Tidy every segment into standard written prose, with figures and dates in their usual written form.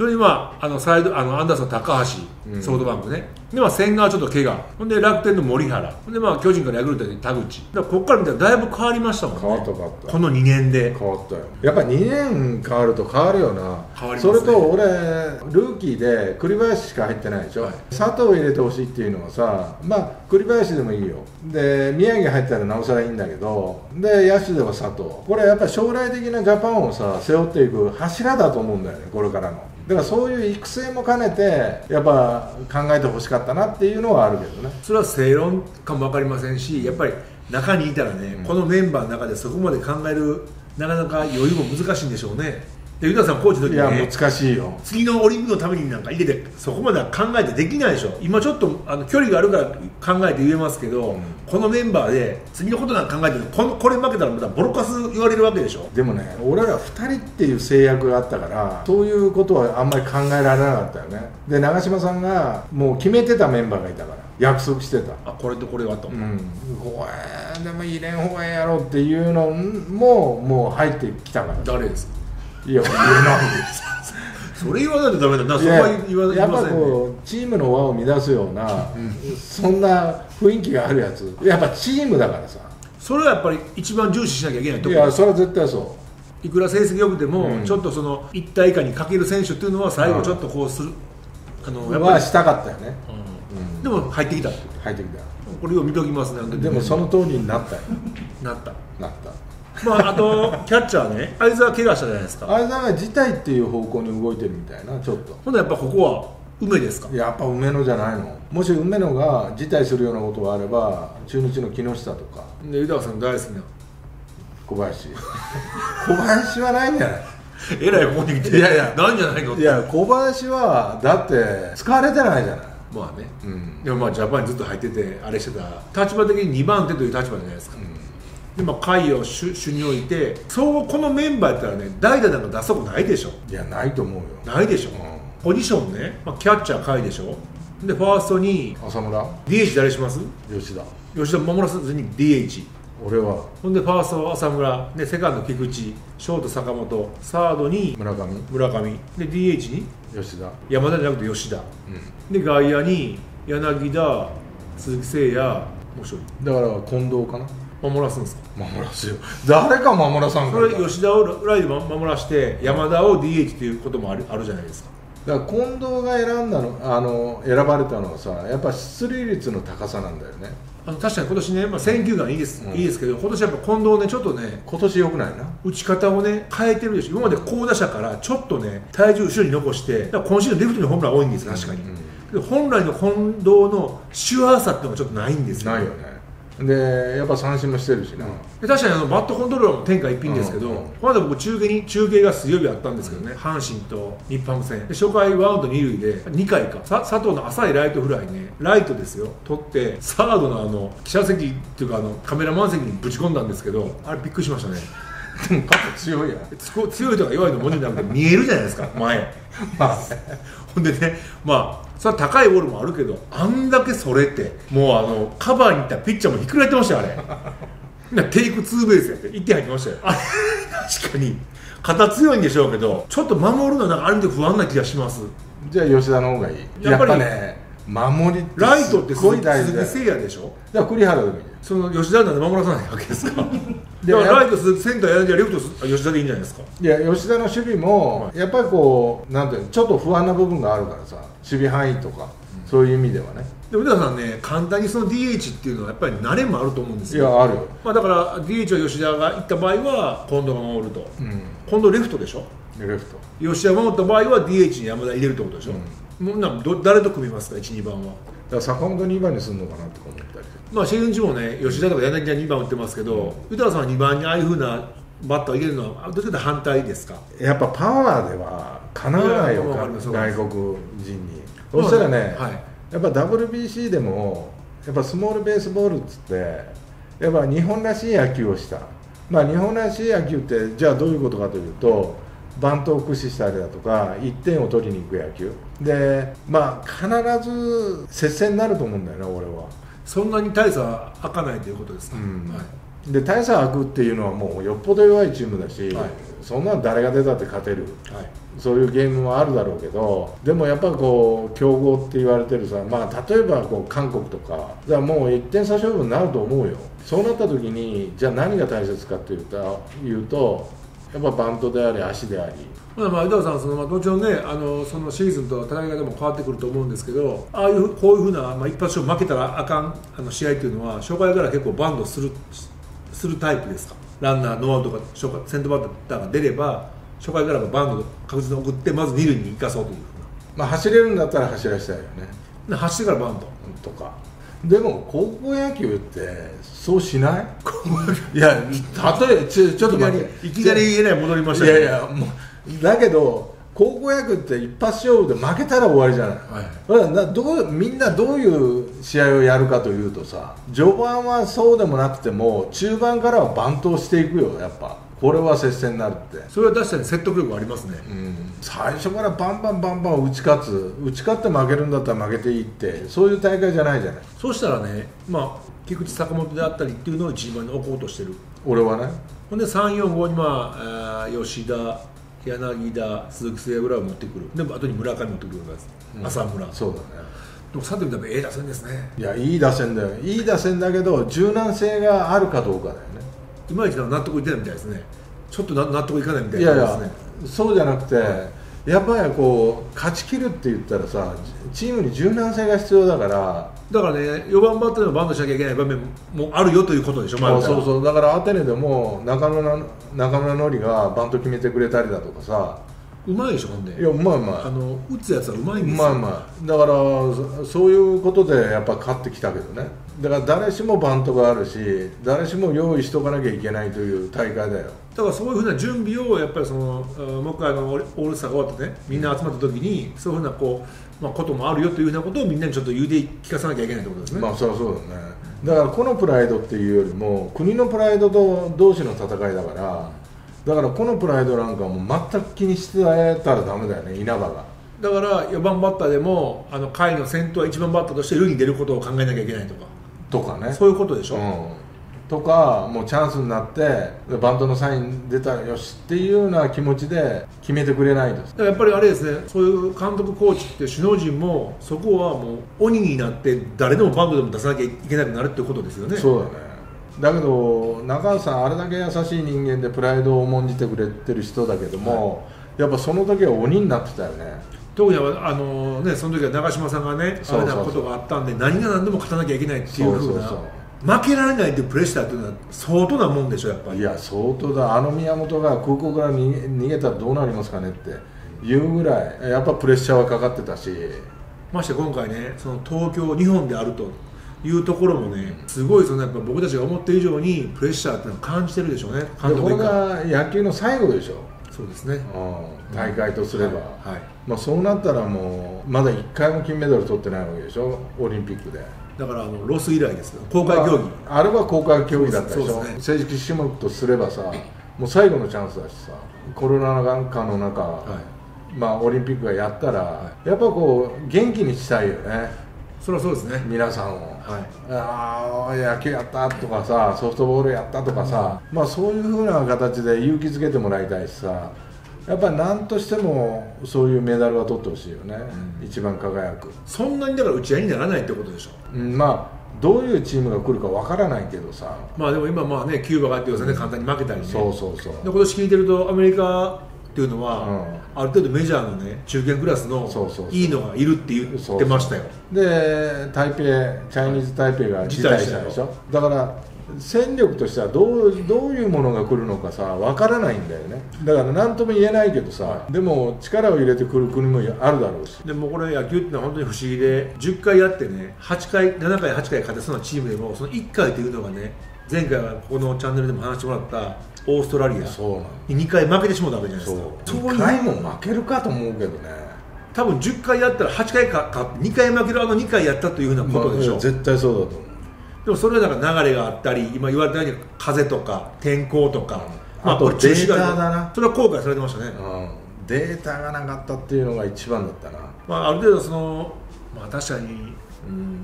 それにまあサイドアンダーソン高橋ソフトバンクね、うん、でまあ千賀はちょっと怪我、ほんで楽天の森原、ほんでまあ巨人からヤクルトで田口、だからここから見たらだいぶ変わりましたもんね。変わった変わった、この2年で変わったよ。やっぱり2年変わると変わるよな。変わりますね。それと俺ルーキーで栗林しか入ってないでしょ、はい、佐藤を入れてほしいっていうのはさ、まあ栗林でもいいよ、で宮城入ったらなおさらいいんだけど、で野手では佐藤、これやっぱり将来的なジャパンをさ背負っていく柱だと思うんだよね、これからの。だからそういう育成も兼ねてやっぱ考えてほしかったなっていうのはあるけどね。それは正論かも分かりませんし、やっぱり中にいたらね、うん、このメンバーの中でそこまで考えるなかなか余裕も難しいんでしょうね。で湯田さんコーチの時に、ね、いや難しいよ、次のオリンピックのためになんか入れてそこまでは考えてできないでしょ。今ちょっと距離があるから考えて言えますけど、うん、このメンバーで次のことなんか考えてる、これ負けたらまたボロカス言われるわけでしょ。でもね、俺ら2人っていう制約があったからそういうことはあんまり考えられなかったよね。で長嶋さんがもう決めてたメンバーがいたから約束してた、あこれとこれはと、うん、でも入れんほうがええやろっていうのももう入ってきたから。誰ですか？いや、言えないそれ言わないとダメだな。そこは言わない。やっぱこうチームの輪を乱すような、うん、そんな雰囲気があるやつ、やっぱチームだからさ、それはやっぱり一番重視しなきゃいけないところ。いや、それは絶対そう。いくら成績良くても、うん、ちょっとその1対以下に欠ける選手っていうのは最後ちょっとこうする、やっぱりしたかったよね、うんうん、でも入ってきた入ってきた、これを見ときますね。でもその通りになったよなったまあ、あとキャッチャーね、相澤怪我したじゃないですか。相澤が辞退っていう方向に動いてるみたいな、ちょっと。ほんでやっぱここは梅ですか。やっぱ梅野じゃないの。もし梅野が辞退するようなことがあれば、中日の木下とか。で湯田さん大好きな小林。小林はないんじゃない。えらいここに来て。いやいや、なんじゃないのって。いや小林はだって使われてないじゃない。まあね。うん、でもまあジャパンにずっと入っててあれしてた。立場的に2番手という立場じゃないですか。うんでまあ、会を主に置いて、そうこのメンバーやったらね、代打なんか出すことないでしょ。いや、ないと思うよ。ないでしょ、うん、ポジションね、まあ、キャッチャー会でしょ、でファーストに浅村、 DH 誰します？吉田守らずに DH、 俺はほんでファーストは浅村で、セカンド菊池、ショート坂本、サードに村上で DH に吉田、山田じゃなくて吉田、うん、で外野に柳田、鈴木誠也、もう一人だから近藤かな。守らすんですか。守らすよ。誰か守らさんからそれ吉田をライで守らして山田を DH ということもあるじゃないですか。だから近藤が選ばれたのはさ、やっぱ出塁率の高さなんだよね。確かに今年ね、まあ、選球眼いいです、うん、いいですけど、今年やっぱ近藤ね、ちょっとね、今年良くないな、打ち方をね、変えてるでしょ。今まで好打者からちょっとね、体重後ろに残して、だから今シーズン、レフトにホームラン多いんです、確かに。うん、本来の近藤のシュアーさっていうのがちょっとないんですよ。ないよね。でやっぱ三振もしてるしな、うん、確かにバットコントロールも天下一品ですけど、うんうん、まだ僕中継が水曜日あったんですけどね、うん、阪神と日ハム戦で初回ワンアウト二塁で2回か佐藤の浅いライトフライね、ライトですよ、取ってサードの記者席っていうかカメラマン席にぶち込んだんですけど、あれびっくりしましたね。でも肩強いやん。強いとか弱いのもんじゃなくて見えるじゃないですか、前ほんでね、まあそれは高いボールもあるけど、あんだけそれってもうカバーにいったピッチャーもひっくり返ってましたよ、あれテイク2ベースやって1点入ってましたよ。あれ確かに肩強いんでしょうけど、ちょっと守るのはある意味不安な気がします。じゃあ吉田の方がいい。やっぱね、守りライトってすごい大事だよ。鈴木誠也でしょ。だから栗原でもいい。その吉田なんて守らさないわけですかだからライトセンターやらなきゃレフト吉田でいいんじゃないですか。いや吉田の守備もやっぱりこうなんていうの、ちょっと不安な部分があるからさ、守備範囲とか、うん、そういう意味ではね。でも宇田さんね、簡単にその DH っていうのはやっぱり慣れもあると思うんですよ。いやあるよ、まあ、だから DH は吉田が行った場合は近藤が守ると、うん、近藤レフトでしょ。レフト吉田が守った場合は DH に山田入れるってことでしょ、うん、もう誰と組みますか、1、2番は。だから坂本2番にするのかなとか思ったり、まあ、シーズン中もね、吉田とか柳田2番打ってますけど、宇多田さんは2番にああいうふうなバッターを入れるのは、どっちかというと反対ですか。やっぱパワーではかなわないよ、外国人に。そしたらね、はい、やっぱ WBC でも、やっぱスモールベースボールっつって、やっぱ日本らしい野球をした、まあ、日本らしい野球って、じゃあどういうことかというと、バントを駆使したりだとか1点を取りに行く野球で、まあ必ず接戦になると思うんだよね、俺は。そんなに大差開かないということですか、うん、はい、で大差悪っていうのはもうよっぽど弱いチームだし、はい、そんな誰が出たって勝てる、はい、そういうゲームもあるだろうけど、でもやっぱこう強豪って言われてるさ、まあ、例えばこう韓国とか、だからもう1点差勝負になると思うよ。そうなった時にじゃあ何が大切かっていうと、やっぱバントであり足であり、まあ、板尾さん、そのもちろんね、そのシーズンと戦い方も変わってくると思うんですけど、ああいうこういうふうな、まあ、一発勝負負けたらあかん試合というのは、初回から結構バントするタイプですか？ランナー、ノーアウトとか先頭バッターが出れば、初回からバント確実に送って、まず二塁に行かそうというふうな、まあ、走れるんだったら走らせたいよね。で走ってからバントとか。でも高校野球ってそうしない？いや、例えばちょっと待って、いきなり言えない、戻りました、ね、いやいや、もうだけど高校野球って一発勝負で負けたら終わりじゃない、はい、だからみんなどういう試合をやるかというとさ、序盤はそうでもなくても中盤からはバントをしていくよ。やっぱこれは接戦になるって、それは確かに説得力ありますね、うん、最初からバンバンバンバン打ち勝って負けるんだったら負けていいって、そういう大会じゃないじゃない。そうしたらね、まあ、菊池、坂本であったりっていうのをG1に置こうとしてる、俺はね。ほんで3、4、5に、まあ、吉田、柳田、鈴木誠也ぐらいを持ってくる、でも後に村上持ってくるようなやつ、うん、浅村、そうだね。でもさてみたら、ええ打線ですね。いや、いい打線だよ、いい打線だけど柔軟性があるかどうかだよね。いまいち納得いってないみたいですね。ちょっと納得いかないみたいなですね。いやいや、そうじゃなくて、はい、やっぱりこう勝ち切るって言ったらさ、チームに柔軟性が必要だから、だからね、4番バッターでもバントしなきゃいけない場面もあるよということでしょ。そうそう、だからアテネでも中村のりがバント決めてくれたりだとかさ、うまいでしょ。ほんで、いや、うまいうまい、打つやつはうまいんですよ。うまいうまい、だからそういうことでやっぱ勝ってきたけどね。だから誰しもバントがあるし、誰しも用意しとかなきゃいけないという大会だよ。だからそういうふうな準備をやっぱりその、もう一回オールスターが終わってね、みんな集まった時にそういうふうなこう、まあ、こともあるよというふうなことをみんなにちょっと言うで聞かさなきゃいけないってことですね。まあそりゃそうだね。だからこのプライドっていうよりも国のプライドと同士の戦いだから、だからこのプライドなんかも全く気にしてたらダメだよね、稲葉が。だから4番バッターでも回の先頭は1番バッターとして塁に出ることを考えなきゃいけないとか。とかね、そういうことでしょ、とか、もうチャンスになってバントのサイン出たらよしっていうような気持ちで決めてくれないと。だからやっぱりあれですね、そういう監督コーチって首脳陣もそこはもう鬼になって誰でもバントでも出さなきゃいけなくなるっていうことですよね。そうだね。だけど中畑さん、あれだけ優しい人間でプライドを重んじてくれてる人だけども、はい、やっぱその時は鬼になってたよね。特にね、その時は長嶋さんがね、あれなことがあったんで、何が何でも勝たなきゃいけないっていうふうな、負けられないっていうプレッシャーっていうのは相当なもんでしょ、やっぱり。いや、相当だ。宮本が空港から逃げたらどうなりますかねっていうぐらい、やっぱプレッシャーはかかってたし、まして今回ね、その東京2本であるというところもね、すごいそのやっぱ僕たちが思ってる以上にプレッシャーっていうのを感じてるでしょうね。これが野球の最後でしょ。そうですね、大会とすれば、はいはい、まあ、そうなったらもうまだ1回も金メダル取ってないわけでしょ、オリンピックで。だからロス以来ですよ、公開競技。あれは公開競技だったでしょ、ね、正式種目とすればさ、もう最後のチャンスだしさ、コロナ禍の中、はい、まあ、オリンピックがやったら、はい、やっぱこう元気にしたいよね。それはそうですね、皆さんを、はい、ああ野球やったとかさ、ソフトボールやったとかさ、まあ、そういうふうな形で勇気づけてもらいたいしさ、やっぱり何としてもそういうメダルは取ってほしいよね、うん、一番輝く。そんなにだから打ち合いにならないってことでしょ、うん、まあどういうチームが来るかわからないけどさ、まあでも今まあね、キューバがあって予選で簡単に負けたりね、そうそうそう。で今年聞いてるとアメリカっていうのは、うん、ある程度メジャーのね、中堅クラスのいいのがいるって言ってましたよ。で台北、チャイニーズ台北が辞退したでしょ。だから戦力としてはどういうものが来るのかさ、分からないんだよね。だから何とも言えないけどさ、はい、でも力を入れてくる国もあるだろうし。でもこれ野球ってのは本当に不思議で、10回やってね、8回7回8回勝てそうなチームでも、その1回というのがね、前回はこのチャンネルでも話してもらったオーストラリアに2回負けてしまうわけじゃないですか。2回も負けるかと思うけどね、多分10回やったら8回か2回負ける、2回やったというふうなことでしょ、まあ、絶対そうだと思う。でもそれはなんか流れがあったり、今言われたように風とか天候とか、あとデータだな。それは後悔されてましたね、うん、データがなかったっていうのが一番だったな、まあ、ある程度その、まあ、確かに、うん、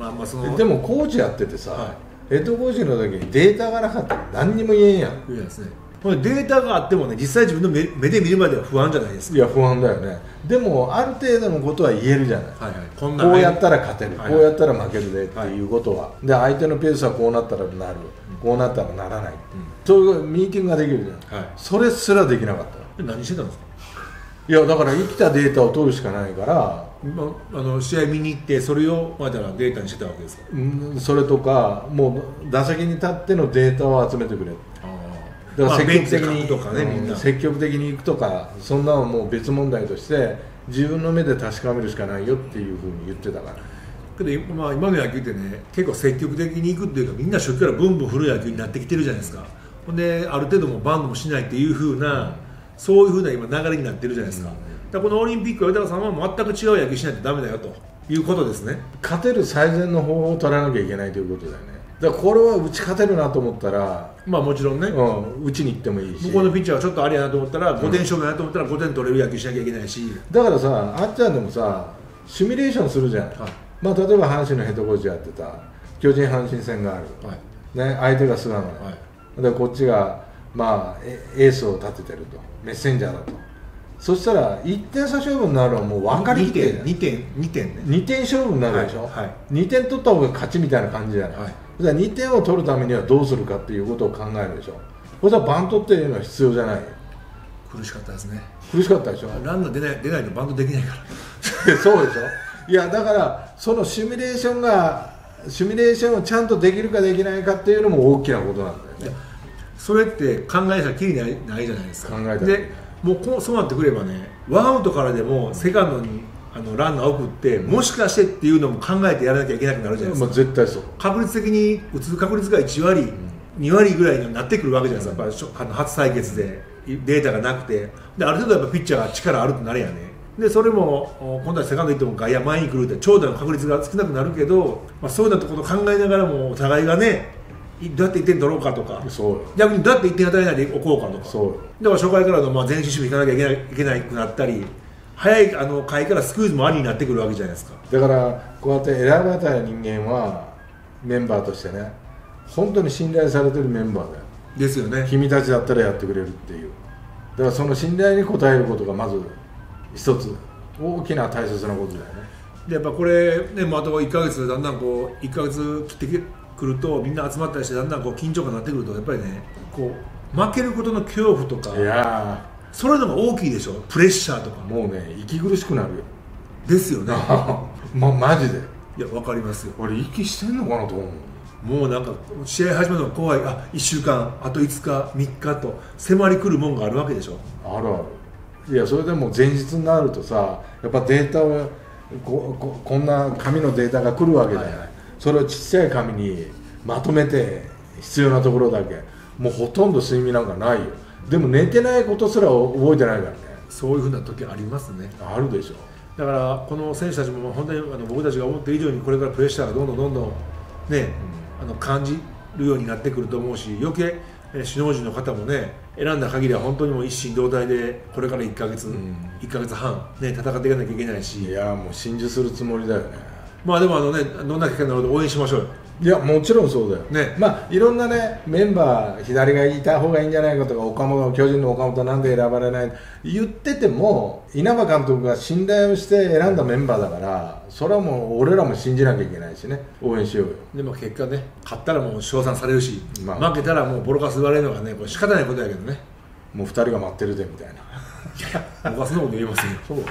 まあまあそのでもコーチやっててさ、はい、ヘッドコーチの時にデータがなかったら何にも言えんやん。いやですね、これデータがあってもね、実際自分の 目で見るまでは不安じゃないですか。いや不安だよね。でもある程度のことは言えるじゃない、はいはい、こうやったら勝てる、はいはい、こうやったら負けるでっていうことは、はい、で相手のペースはこうなったらなる、こうなったらならない、うん、そういうミーティングができるじゃない、はい、それすらできなかった。何してたんですか。いやだから生きたデータを取るしかないから、まあ、試合見に行ってそれをまだデータにしてたわけですか。それとかもう打席に立ってのデータを集めてくれ、だから積極的にとかね、みんな積極的に行くとか、そんなのもう別問題として自分の目で確かめるしかないよっていうふうに言ってたから。けど、まあ、今の野球ってね、結構積極的に行くっていうか、みんな初期からブンブン振る野球になってきてるじゃないですか。ほんである程度もバンドもしないっていうふうな、そういうふうな今流れになってるじゃないですか。だからこのオリンピックは豊さんは全く違う野球しないとダメだよということですね。勝てる最善の方法を取らなきゃいけないということだよね。だからこれは打ち勝てるなと思ったら、まあもちろんね、打ちに行ってもいいし、向こうのピッチャーはちょっとありやなと思ったら5点勝負やなと思ったら5点取れる野球しなきゃいけないし、だからさ、あっちゃんでもさ、シミュレーションするじゃん、はい、まあ例えば阪神のヘッドコーチやってた、巨人阪神戦がある、はいね、相手が菅野、はい、でこっちがまあエースを立ててると、メッセンジャーだと、そしたら1点差勝負になるのはもう分かりきて2点、ね、2点勝負になるでしょ、はいはい、2点取った方が勝ちみたいな感じじゃない、はい、だから2点を取るためにはどうするかっていうことを考えるでしょ。そしたらバントっていうのは必要じゃない。苦しかったですね。苦しかったでしょ。ランナー出ないとバントできないからそうでしょ。いやだからそのシミュレーションをちゃんとできるかできないかっていうのも大きなことなんだよね。それって考えたらきりないじゃないですか。考えたでもうそうなってくればね、ワンアウトからでもセカンドにランナー送って、もしかしてっていうのも考えてやらなきゃいけなくなるじゃないですか。まあ、絶対そう。確率的に打つ確率が1割、うん、2割ぐらいになってくるわけじゃないですか、やっぱ初採血で、データがなくて、である程度やっぱピッチャーが力あるとなれやね、でそれも今度はセカンド行っても外野前に来るって、長打の確率が少なくなるけど、まあ、そういうようなことを考えながらも、お互いがね、どうやって1点取ろうかとか、逆にどうやって1点与えないでおこうかとか、だから初回からのまあ前進守備行かなきゃいけなくなったり。早い回からスクイズもありになってくるわけじゃないですか。だからこうやって選ばれた人間はメンバーとしてね、本当に信頼されてるメンバーだよ。ですよね。君たちだったらやってくれるっていう。だからその信頼に応えることがまず一つ大きな大切なことだよね。でやっぱこれね、もうあと1ヶ月だんだんこう1ヶ月切ってくるとみんな集まったりしてだんだんこう緊張感になってくるとやっぱりね、こう負けることの恐怖とか。いやー。それでも大きいでしょ、プレッシャーとかもうね、息苦しくなるよ。ですよねマジで。いや、分かりますよ。俺、息してんのかなと思う。もうなんか、試合始まるのが怖い、あ、1週間、あと5日、3日と迫り来るもんがあるわけでしょ。あるある。いや、それでも前日になるとさ、やっぱデータを、こんな紙のデータが来るわけじゃない、はい、それをちっちゃい紙にまとめて、必要なところだけ、もうほとんど睡眠なんかないよ。でも寝てないことすら覚えてないからね。そういうふうな時ありますね。あるでしょ。だからこの選手たちも本当に僕たちが思って以上にこれからプレッシャーがどんどんね、うん、感じるようになってくると思うし、余計首脳陣の方もね、選んだ限りは本当にもう一心同体でこれから1ヶ月、うん、1ヶ月半、ね、戦っていかなきゃいけないし、いやもう心中するつもりだよね。まあでもね、どんな結果になるので応援しましょうよ。いやもちろんそうだよ、ね、まあいろんなねメンバー左がいた方がいいんじゃないかとか、岡本、巨人の岡本なんで選ばれない言ってても、稲葉監督が信頼をして選んだメンバーだから、それはもう俺らも信じなきゃいけないしね、応援しようよ。でも結果ね、勝ったらもう称賛されるし、まあ、負けたらもうボロカス言われるのがね、これ仕方ないことやけどね、もう2人が待ってるぜみたいな。いやボロカスのこと言いますよそうだ